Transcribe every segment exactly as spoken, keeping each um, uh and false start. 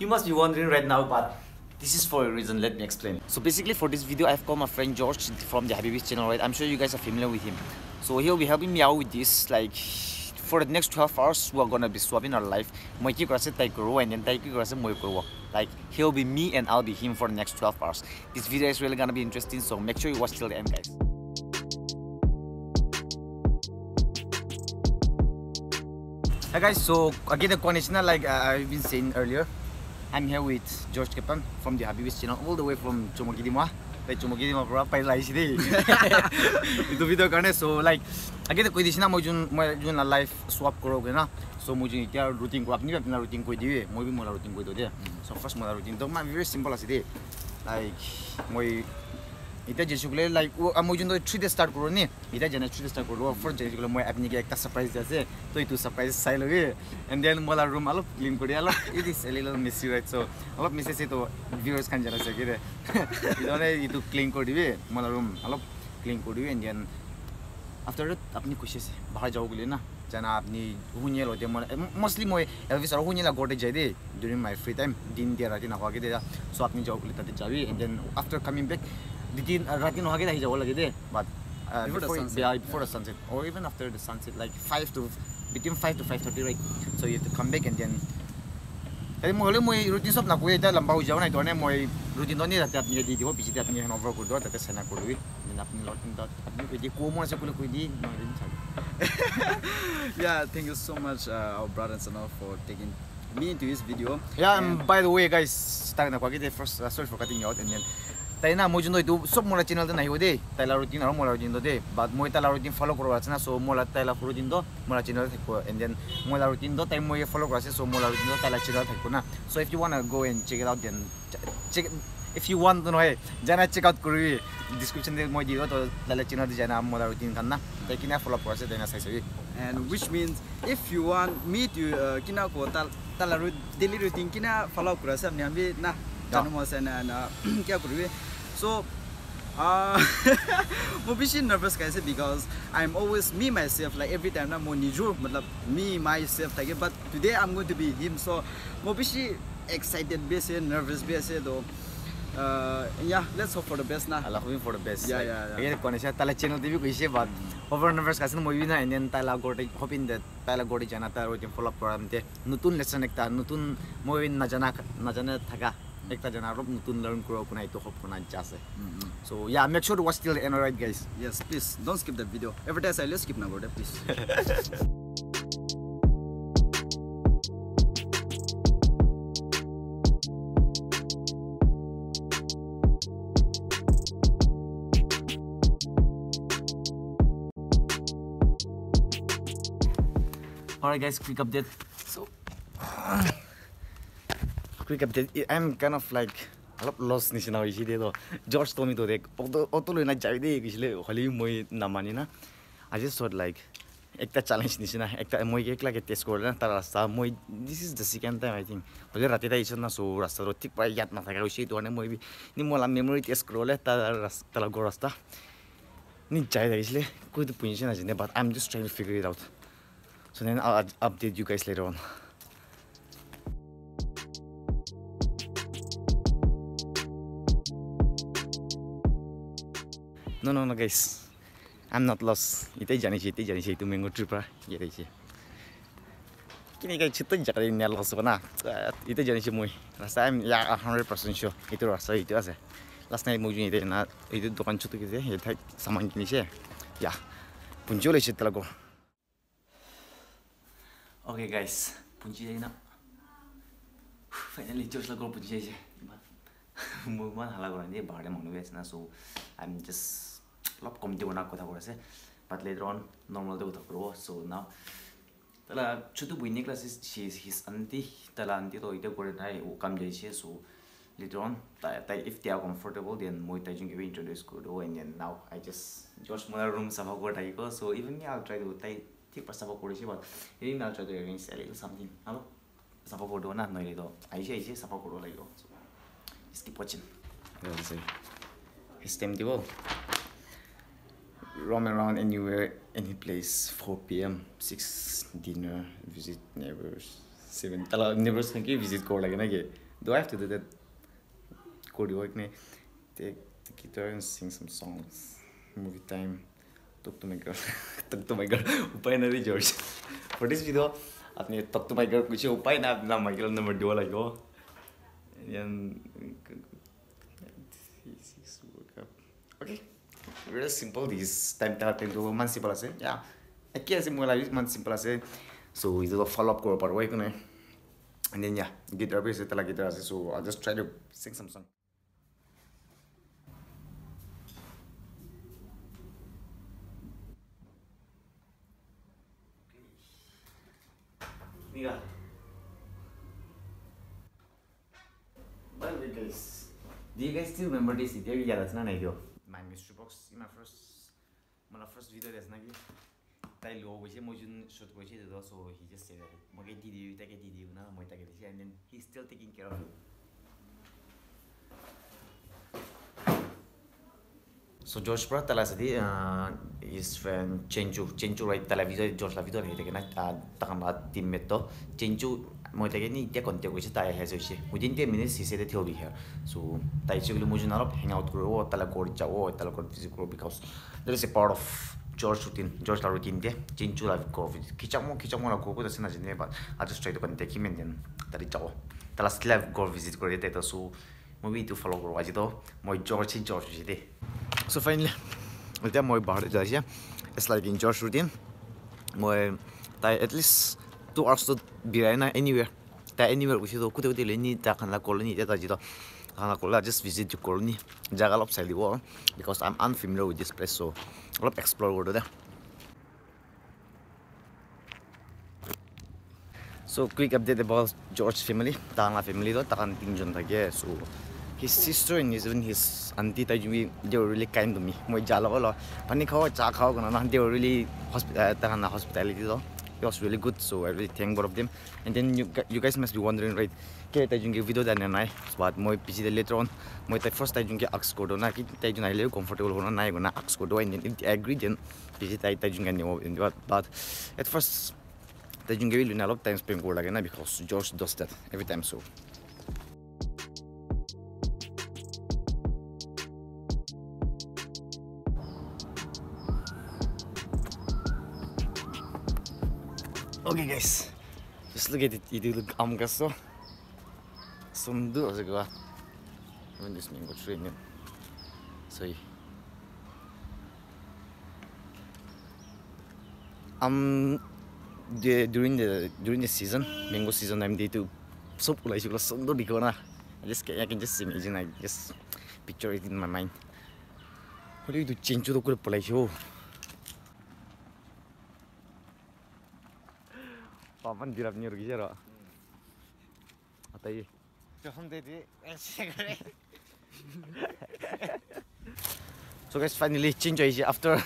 You must be wondering right now, but this is for a reason. Let me explain. So basically for this video, I've called my friend George from the Habibis channel, right? I'm sure you guys are familiar with him. So he'll be helping me out with this. Like for the next twelve hours, we're gonna be swapping our life. Like he'll be me and I'll be him for the next twelve hours. This video is really gonna be interesting, so make sure you watch till the end, guys. Hi guys, so again the conditional, like uh, I've been saying earlier, I'm here with George Kepan from the Habibis channel, all the way from Chomogidima. Like Chomogidima pura pailai sidi. Itu video karne so like again the conditional mojun mojun na life swap koroge na. So mojun ikya routine ko apni apna routine ko diye, moi bhi mola routine ko diye. So first mola routine to ma very simple asidi. Like moi ita jeshukle like amojun to three day start koro ni. Ita jana three day start koro. First jeshukle moi apni ke ekta surprise jase. To itu surprise sai loge. And then mola room alop clean kori alop. It is a little messy, right? So alop messy se to viewers kan jana se kire. Idone itu clean kori be mola room alop clean kori and then after that apni kushi se bahar jao gule na. Jana apni hunye lote mola mostly moi Elvis aur hunye la gote jade during my free time din dia rati na hoage de so apni jao gule tate jawi and then after coming back. Did uh, but uh, before, before, the sunset, yeah, before yeah. the sunset or even after the sunset, like five to between five to five thirty, right? So you have to come back and then. I routine shop like we that lambau jaw na ito na moy routine ni that apni di ho bichi that apni over ko do that sana ko do then apni lot in that apni ko di ko mo sa ko ko di no din chal. Yeah, thank you so much uh, our brothers and all for taking me into this video. Yeah, and, and by the way guys, starting na ko again first uh, sorry for cutting you out and then Taina mojun do itu sob mola channel na hode taila routine aro mola routine do de but moi taila routine follow korwa chana so mola taila routine do mola channel thakbo and then mola routine do tai moi follow korase so mola routine do taila channel thakbo na so if you want to go and check it out then check if you want to know hey jana check out kori description de moi diyo to taila channel de jana mola routine kanna tai kina follow korase taina sai sai and which means if you want me to kina ko tal taila daily routine kina follow korase apni ambi na janu mo sana na kya kori. So, uh, I'm a bit nervous guys because I'm always me myself. Like every time I'm nijur, me myself. Like, but today I'm going to be him. So, I'm a bit excited, bit nervous, bit though. Uh, yeah, let's hope for the best na. Allah hoping for the best. Yeah, yeah, yeah. Again, konesha tala channel T V ko ishe baat. Over nervous kaise na movie na and then tala gorte hoping that tala gorte jana tala routine follow up program te. Nutun lesson ekta, nutun movie na jana na jana thaga. So yeah, make sure to watch till the end, alright guys? Yes, please don't skip that video. Every time I let's skip now, please. Alright guys, quick update. So quick update. I'm kind of like a lot lost now. George told me to take Although I just thought like ekta challenge ekta like a test score. This is the second time I think. So rasta thick memory test rasta. But I'm just trying to figure it out. So then I'll update you guys later on. No, no, no, guys. I'm not lost. Ita jani chiti jani chitu mengo tripa. Yete chi. Kini guys chitu jari ni lost bana. Ita jani chimui. Last time ya one hundred percent sure. Itu rasa itu asa. Last night mujun ita na itu dukan chutu kite. Ita saman kini she. Ya. Punjole chitu lago. Okay guys. Punjole na. Finally George lago punjole she. Movement halago ni bahar manu guys na so I'm just lot comedy one kotha korase but later on normal the kotha korbo so now tala chutu buinne classes she is his auntie tala auntie to ite kore nai o kam jai she so later on tai if they are comfortable then moi tai jung introduce ko do and then now I just George mola room sabha ko tai ko so even me I'll try to tai thik par sabha kore she but even I'll try to arrange a little something hello sabha ko do na noi le do ai she ai she sabha ko do lai do so just keep watching let's see his time table roam around anywhere, any place, four P M, six dinner, visit neighbors, seven. Tala neighbors, visit ko lagena ke. Do I have to do that? Cody Walkney, take the guitar and sing some songs. Movie time. Talk to my girl. Talk to my girl. Upainari George. For this video, I talk to my girl. Which you upainari na my girl number two like oh. And this work up. Okay. Very simple. This time to time to man simple as yeah. Aquí hacemos la misma simple as so it's a follow up core part way. And then yeah, guitar piece la guitar. So I'll just try to sing some song. Mira. Well, guys, do you guys still remember this? Yeah, that's not ideal. My mystery box in my first, my first video that's not I low, which emotion should watch it also. He just said, "Mogeti, you take it, you know, my take it," and then he's still taking care of it. So George brought Talasadi, uh, his friend Chenchu, Chenchu, right? Television, George Lavito, he taken at Tanat Timeto, Chenchu. My technique, the contact which I has within ten minutes, he said that he'll be here. So, Taichulu Mujunarop, hang out, grow, Talakor Chao, Talakor physical, because there is a part of George routine, George routine there, Chinchula COVID. Kichamo, Kichamona Koko, the Senate, but I just try to contact him and then Tarichao. Talaslav go visit Korea, so maybe to follow Wajito, my George in George. So, finally, with them, my bar, it's like in George routine, my at least. Two hours to be right anywhere. That anywhere we should go. Could we learn it? That can la colony. That is it. Just visit the colony. Jagal upside the wall because I'm unfamiliar with this place, so I'll explore over there. So quick update about George's family. That la family though. That contingent again. So his sister and even his auntie, they were really kind to me. My jagal, panic how, jack how, they were really hospitality though. It was really good, so I really thank both of them. And then you, you guys must be wondering, right? Okay, I did video that and I, but more busy later on. My first I didn't ask for na. I didn't feel comfortable or na. I gonna ask for and then if I agreed, then busy I didn't get but at first I didn't really a lot of time spend go again because George does that every time. So. Okay guys, just look at it, it look amgaso. Some do as I go. Even this mango tree now. So um the during the during the season, mango season I'm there to so like some do because I just I can just imagine, I just picture it in my mind. What do you do change to the good place? Papan dirap nyur gitu ya, atai. So guys, finally change aja after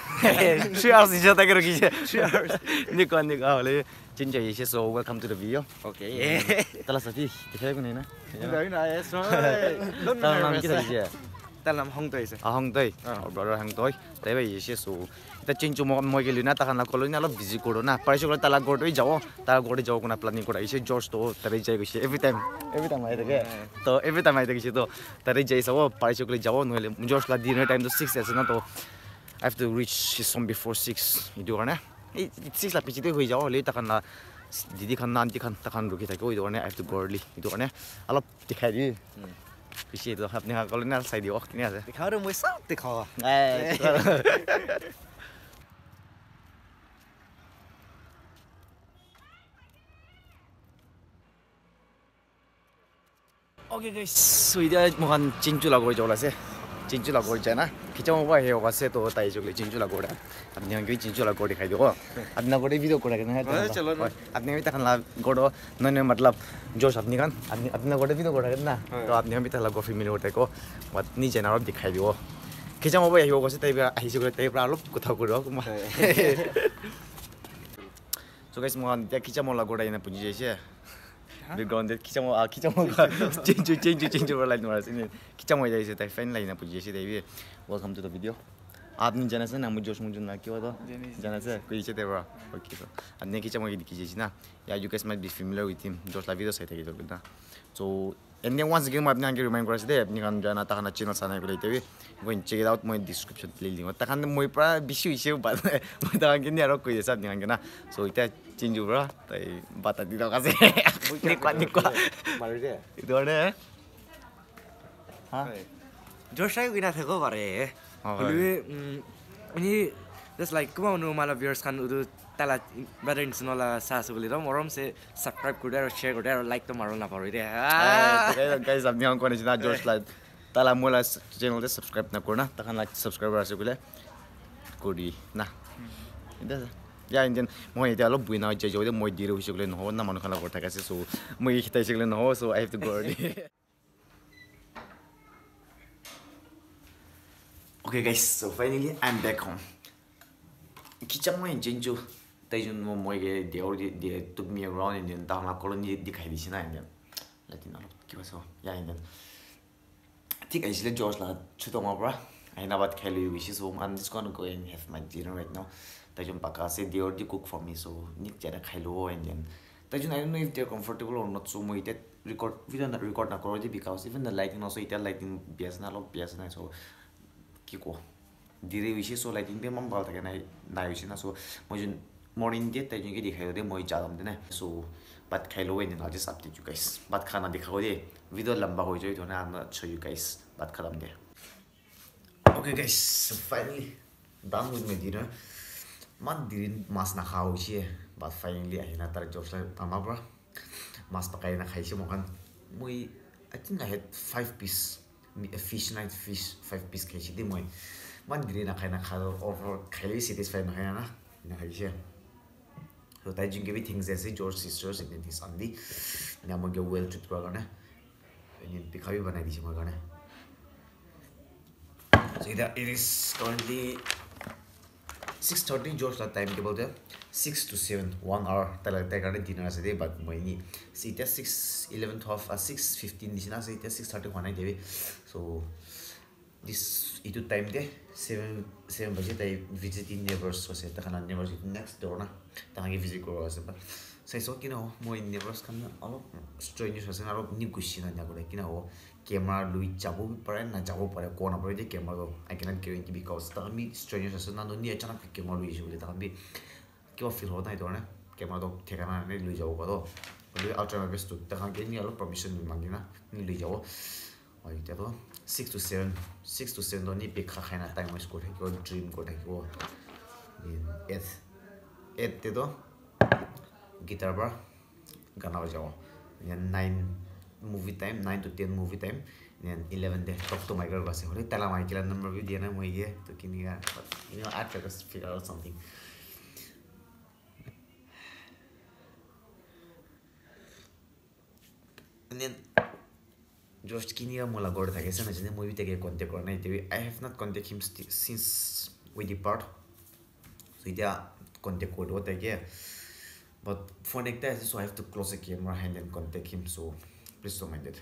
three hours aja tak kerja gitu. Three hours. Ni kau ni kau le change aja. So welcome to the video. Okay. Telah sahdi. Terima kasih na. Terima kasih. Dalam kita aja. Dalam hang toy. Ah hang toy. Oh brother hang toy. Terima kasih. So the change to my Luna, Tahana Colonial, busy Corona, Parasol Talagordo, Jao, Talagordo, Jogona planning, George to Tareja, every time, every time I get so every time I take it to Tareja is our Parasol Jao, George La dinner time to six as not. I have to reach his home before six. You do it, it seems like Pichito, who is all later can Didikan, Dikan, Takan, Rukita, go, you don't have to go early, you don't have a lot to have you. Appreciate the Habna Colonial side, you walk in the car and we saw the car. Okay guys, so today I'm going to change the gorge. Change the gorge, na. Because I'm going to have to go to the change the gorge. I'm going to change the gorge. I'm going to video gorge. I'm going to change the gorge. No, no, matlab Josh, I'm going to video gorge. Na, so I'm going to have coffee milk. Take what ni general did have you. Because I'm going to have to go to the table. I'm going to go. So guys, I'm going to change the gorge. I'm going to we're going to change change change change change. Welcome to the video. Admin jenazah namu George mungkin nak kira jenazah kau ikut ever. Okay so. Adanya kita mungkin dikejut na. Yeah, you guys might be familiar with him. George lah video saya tadi tu kita. So and then once again, mungkin angin remind korang sedih. Mungkin kan jangan takkan channel sana kau lihat. Mungkin check it out mungkin description link. Takkan mungkin pra bisu isu bat. Takkan kini ada kau jasa dengan kita. So kita change juga. Tapi batat di dalam kasih. Nikah nikah. Malaysia. Itu ada. Hah? George saya kena tengok barai. Lalu, ini just like kau mau malah viewers kan udah telat brother insano lah sah sebeli ram orang se subscribe kuda, share kuda, like tu maron apa orang ini. Guys, guys, abdi orang kau ni jenah George lah, telat mula channel tu subscribe nak korang, takkan like subscribe rasa kuda, kudi, nah, itu. Ya Indian, mau itu alam buina aja jauh itu mau diru kuda no, na manusia lah korang kasih so, mau kita kuda no, so I have to go already. Okay guys, so finally I'm back home. Kitchen mo enjoy jo, tajun mo mo ye they already they took me around and then down la colony dikhai di sina and then Latin Arab kiwa so yeah and then. Tik ajle George la chutong abra. Aina bat khali wish so I'm just gonna go and have my dinner right now. Tajun pakase they already cook for me so nik jada khailo and then. Tajun I don't know if they're comfortable or not so mo it record video na record na koro because even the lighting also it lighting bias na lo bias na so. Kiko, diri wishes so lighting pe mam bal thakena nai wish na so mujun morning je ta junge dikhai de moi jadam de na so but khailo in na just update you guys but khana dikhao de video lamba ho joi to na I'm show you guys but khalam de. Okay guys, so finally done with my dinner. Man dirin mas na khao che but finally ahina tar job sa tama bra mas pakai na khaishi mokan moi I think I had five piece a fish night fish five piece cage di moi man dire na khaina khalo over khali satisfied na khaina na na khaisha so tai jing give things as George sisters in this Sunday na mo ge well to program na ni dikhawi banai di mo gana so it is currently six thirty George la timetable there six to seven one hour tala tala dinner as day but moi ni see that six eleven twelve or six fifteen this na see that six thirty one I day so this it time day seven seven baje tai visiting neighbors so set kana neighbors next door na tangi visit koro ase but so so kino moi neighbors kan all strangers ase na ro ni gushi na nyagole kino camera lui jabo pare na jabo pare kona pare the camera I cannot guarantee because tami strangers ase na no ni achana camera lui jole tami क्यों फिर होता है तो ना कि हमारे तो ठेकाना नहीं ले जाओगे तो उन्हें आउटर में बेस्ट तो तकन के नहीं आलोप परमिशन नहीं मांगी ना नहीं ले जाओ और ये तो six to seven six to seven तो नहीं बेकार है ना टाइम वेस्ट करके वो ड्रीम करके वो eight eight ते तो गिटार पर गाना बजाओ यानी nine movie time nine to ten movie time यानी eleven दे तब तो माइकल बसे होले तला माइकल नंबर भी दिया ना मुझे तो किन्हीं का you know I try to figure out something and then George Kiniya mola gor thake se na jene moi bi take contact korna ite I have not contact him since we depart so ida contact code what take but phone ekta ase so I have to close the camera and then contact him so please don't mind it.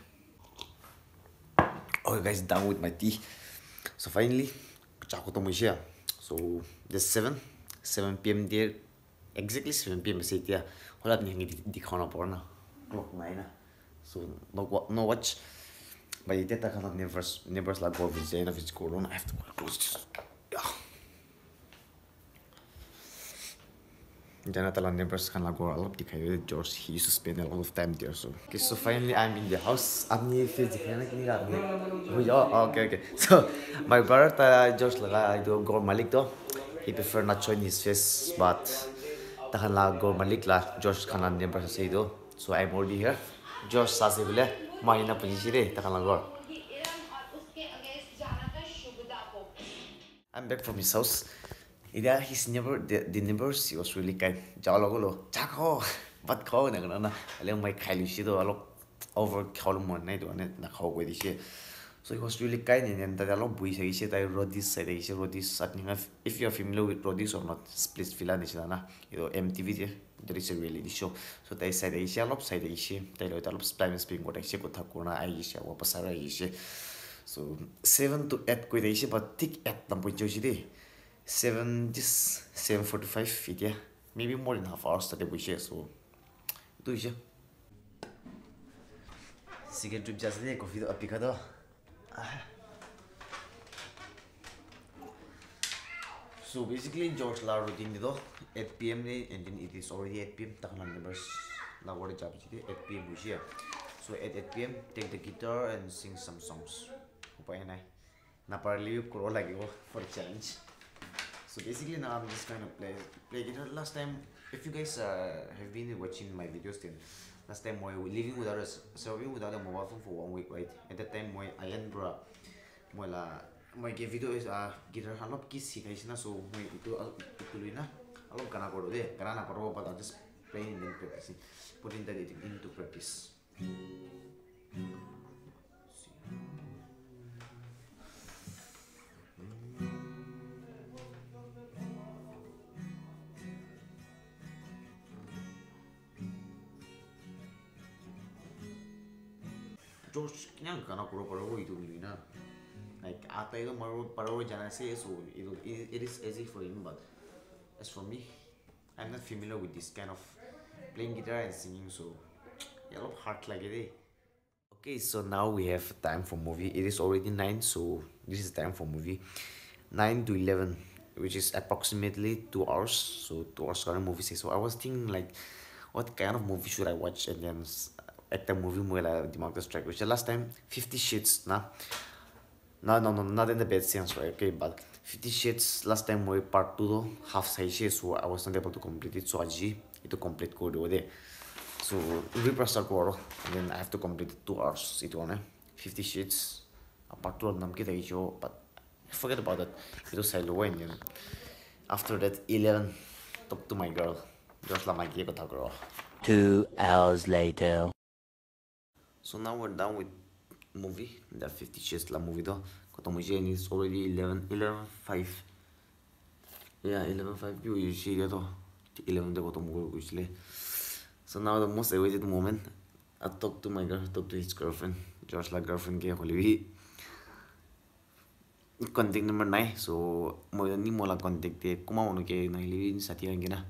Okay guys, done with my tea so finally chako to moisha so this seven seven p m there exactly seven p m se tia hola ningi dikhona porna clock nine so no no watch but it did not never never like go with the end of its corona I have to close this Janatala neighbors can like go all up because George he used to spend a lot of time there so okay so finally I'm in the house I'm near the clinic okay okay so my brother uh, George like I do go Malik though he prefer not showing his face but Tahala go Malik la George can like neighbors say though so I'm already here George सासे बोले मायना पंजीशेरे तकलागोर। I'm back from his house. इधर his neighbor the neighbors he was really kind. जाओ लोगों लो चाको बात खाओ ना करना ना अलेम मैं खाली शी तो अलोग over खाओ मन नहीं तो अने ना खाओ कोई दिशे। So he was really kind and then ताजा लोग बुई सही शे ताई रोडीस सही शे रोडीस अपने if you are familiar with Roadies or not please fill in इसे ना ये तो M T V J there is a reality show so they say they shall up say they ship they know that looks time is being what I ship with Hakuna I shall up a Sarah so seven to eight quid I ship but tick at the point you see seven this seven forty five video, maybe more than half hours that we share. So do it. Second trip just like coffee to Apicado. So basically, George la routine dito eight p m and then it is already eight p m Taklan members la word job eight p m here. So at eight p m take the guitar and sing some songs. Upaya na. Na parali kuro lagi ko for a challenge. So basically now I'm just kind of play play guitar. Last time, if you guys uh, have been watching my videos, then last time we were living without us, serving without a mobile phone for one week, right? At that time, we island bro, we la. My video is a guitar halop kiss, so I do but I'm just playing and practicing, putting that into practice. George, I'm gonna go like after you know, so it, it is easy for him, but as for me, I'm not familiar with this kind of playing guitar and singing, so a lot of heart like it. Okay, so now we have time for movie. It is already nine, so this is time for movie nine to eleven, which is approximately two hours. So two hours current movie. So I was thinking like, what kind of movie should I watch? And then at the movie, we like the Marcus track, which the last time Fifty Shades now. Nah? No, no, no, not in the bad sense, right? Okay, but Fifty Shades last time we part two though, half size, so I was not able to complete it. So I to complete code over there. So we press our code, and then I have to complete it two hours. It one, Fifty Shades, a part two of but forget about that. It was side away, and then after that eleven, talk to my girl, just like my girl. Two hours later. So now we're done with movie, the Fifty Shades la movie though. And it's already eleven, eleven, five. Yeah, eleven, five. You see that eleven the bottom usually. So now the most awaited moment. I talked to my girl, talk to his girlfriend. George la girlfriend ke holiwi. Contact number nine. So mo ni mo la contact kuma ono ke na holiwi sati ang na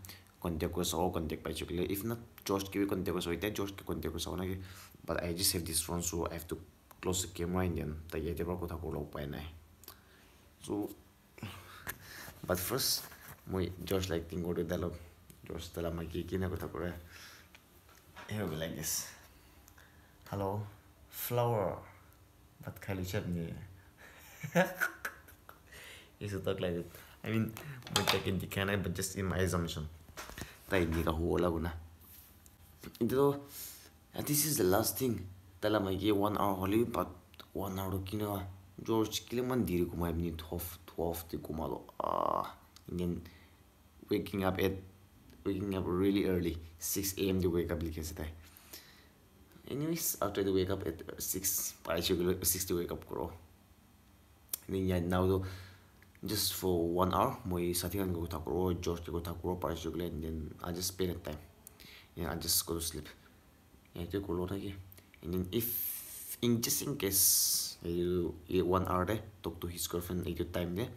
contact ko sa contact pa chukle. If not George ke contact ko sa ita George ke contact ko sa ona ke. But I just have this phone, so I have to close the camera and then I have to so but first I George like thing go to dialogue George tell me here we like this. Hello flower but Kylie Chapney used to talk like that. I mean but I can decline it but just in my assumption I and this is the last thing. Tell me, I one hour Hollywood, but one hour kina George Kiliman diri kuma ibni twelve twelve the kumalo. Ah, and then waking up at waking up really early, six a m to wake up like this. Anyways, after the wake up at six, I should six to wake up kuro. And then yeah, now though, just for one hour, my satihan go takuro, George go takuro, I should and then I just spend the time. Yeah, I just go to sleep. Yeah, take a lot again. And then if in just in case you one hour there, talk to his girlfriend at your time there.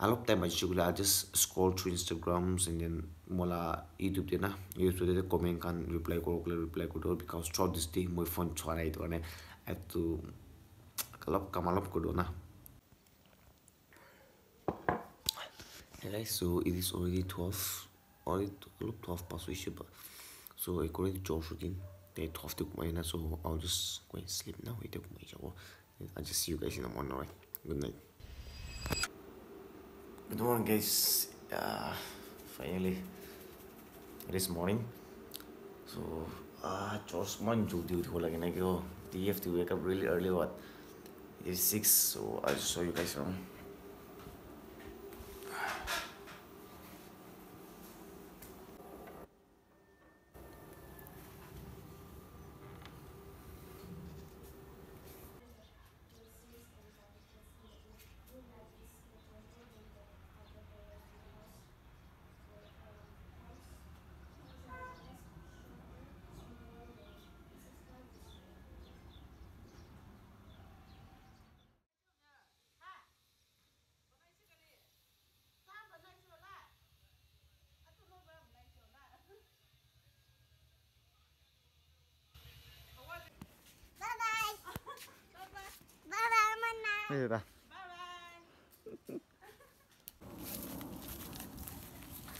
A lot of time I just scroll through Instagrams and then mola YouTube there na YouTube there comment can reply koro reply koro because throughout this day my phone chwana it one I have to kalap kamalap koro na. Hey guys, so it is already twelve already twelve past we should but. So according to George routine, they twelve to Kumaina, so I'll just go and sleep now. I'll just see you guys in the morning, alright? Good night. Good morning guys. Uh, finally this morning. So uh George man do again I go. You have to wake up really early what it is six, so I'll just show you guys around. Bye bye.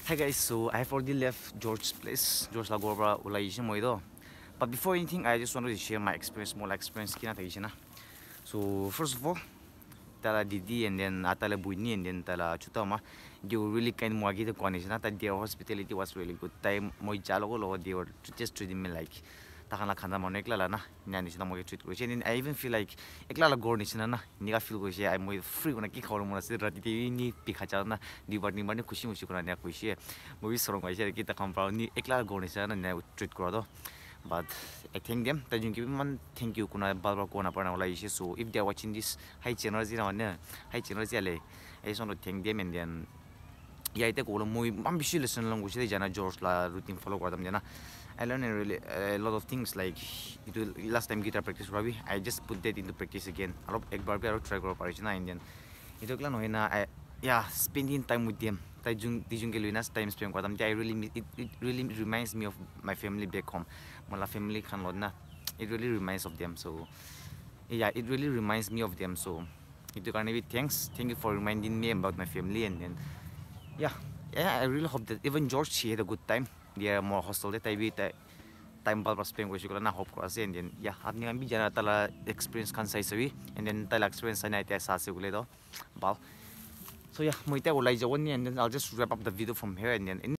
Hi guys, so I've already left George's place, George Lagora Ulayishi Moido. But before anything, I just wanted to share my experience, more like experience kina taishina. So first of all, Tala Didi and then Atala Buini and then Tala Chutama, they were really kind of muagita konishina that their hospitality was really good. Time Moi Jalogolo, they were just treating me like Takana Kanda Monekla na, Nanishna Moy treat question. And I even feel like Ekla Gornishana, Niga feel Goshe, I'm with free on a kick or more, Ratini, Pikachana, Nibani Mani Kushim, Shukana Kushi, movies from my share, get a compound, Ekla Gornishana, and I would treat Grado. But I thank them. That you give one thank you. Kuna balwa kuna pana olayishi. So if they are watching this, hi channels ina wana, hi channels yale. I just want to thank them and then. Yeah, I take all my ambitious lesson language. They jana George la routine follow kardam jana. I learned a, really, a lot of things like itu last time guitar practice rabi. I just put that into practice again. Arop ek bar bhi arop try karo parishna and then. Itu klan hoye na I yeah spending time with them. Tajung tajung keluina time spend kardam. I really miss it. It really reminds me of my family back home. My family can lot na. It really reminds of them. So yeah, it really reminds me of them. So itu karne bhi thanks. Thank you for reminding me about my family and then. Yeah, yeah, I really hope that even George she had a good time. They are more hostile that I be time ball was playing with you gonna hope cross and then yeah, I've never been a tala experience can say so and then tala experience and I test as a little ball. So yeah, my table lies one and then I'll just wrap up the video from here and then.